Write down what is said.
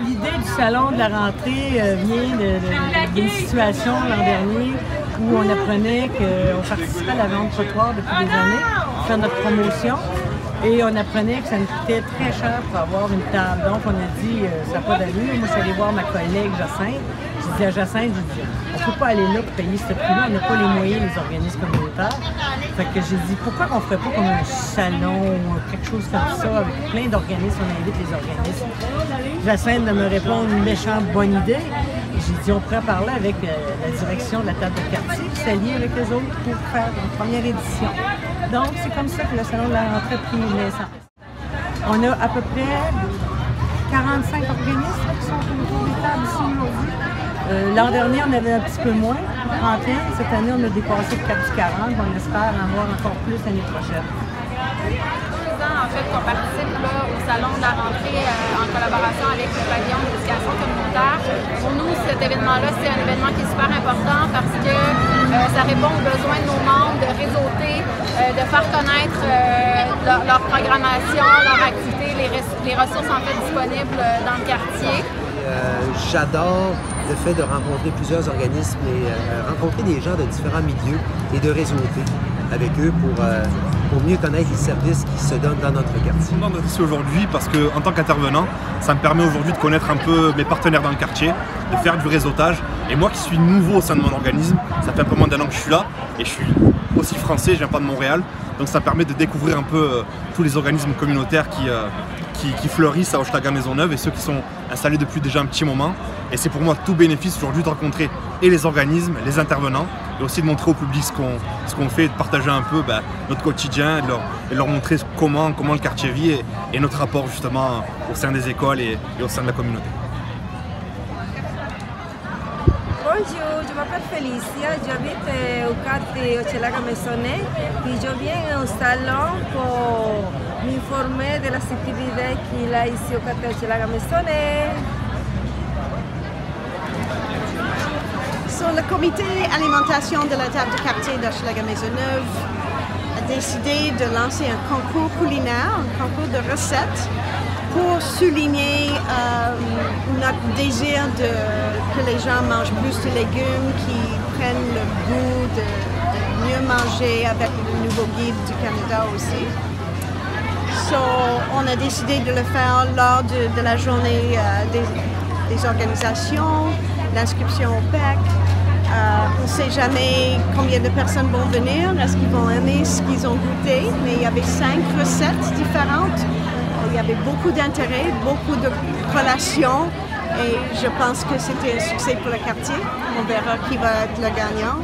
L'idée du salon de la rentrée vient d'une situation l'an dernier où on apprenait qu'on participait à la vente trottoir depuis des années pour faire notre promotion et on apprenait que ça nous coûtait très cher pour avoir une table. Donc on a dit ça n'a pas d'allure. Moi, je suis allée voir ma collègue Jacinthe. Je dis à Jacinthe, on ne peut pas aller là pour payer ce prix-là. On n'a pas les moyens, les organismes communautaires. Fait que j'ai dit, pourquoi on ne ferait pas comme un salon ou quelque chose comme ça, avec plein d'organismes, on invite les organismes. Jacinthe de me répondre, une méchante bonne idée. J'ai dit, on pourrait parler avec la direction de la table de quartier, puis s'allier avec les autres pour faire une première édition. Donc, c'est comme ça que le salon de la rentrée a pris naissance. On a à peu près 45 organismes qui sont autour des tables ici aujourd'hui. L'an dernier, on avait un petit peu moins, 31. Cette année, on a dépassé le cap du 40. On espère en avoir encore plus l'année prochaine. En fait, qu'on participe là, au salon de la rentrée en collaboration avec le Pavillon d'Éducation Communautaire. Pour nous, cet événement-là, c'est un événement qui est super important parce que ça répond aux besoins de nos membres de réseauter, de faire connaître leur programmation, leur activité, les ressources en fait disponibles dans le quartier. J'adore le fait de rencontrer plusieurs organismes et rencontrer des gens de différents milieux et de réseauter avec eux pour mieux connaître les services qui se donnent dans notre quartier. Je suis d'être ici aujourd'hui parce qu'en tant qu'intervenant, ça me permet aujourd'hui de connaître un peu mes partenaires dans le quartier, de faire du réseautage. Et moi qui suis nouveau au sein de mon organisme, ça fait un peu moins d'un an que je suis là et je suis aussi français, je viens pas de Montréal. Donc ça permet de découvrir un peu tous les organismes communautaires qui fleurissent à Hochelaga-Maisonneuve et ceux qui sont installés depuis déjà un petit moment. Et c'est pour moi tout bénéfice aujourd'hui de rencontrer et les organismes, les intervenants, et aussi de montrer au public ce qu'on fait et de partager un peu notre quotidien et de leur montrer comment le quartier vit et notre rapport justement au sein des écoles et au sein de la communauté. Bonjour, je m'appelle Félicia, j'habite au quartier Hochelaga-Maisonneuve et je viens au salon pour m'informer de la activités qu'il a ici au quartier Hochelaga-Maisonneuve. So, le comité alimentation de la table de quartier d'Hochelaga-Maisonneuve a décidé de lancer un concours culinaire, un concours de recettes pour souligner notre désir que les gens mangent plus de légumes, qu'ils prennent le goût de mieux manger avec le nouveau guide du Canada aussi. So, on a décidé de le faire lors de la journée des organisations, l'inscription au PEC. On ne sait jamais combien de personnes vont venir, est-ce qu'ils vont aimer ce qu'ils ont goûté, mais il y avait 5 recettes différentes. Il y avait beaucoup d'intérêt, beaucoup de relations et je pense que c'était un succès pour le quartier. On verra qui va être le gagnant.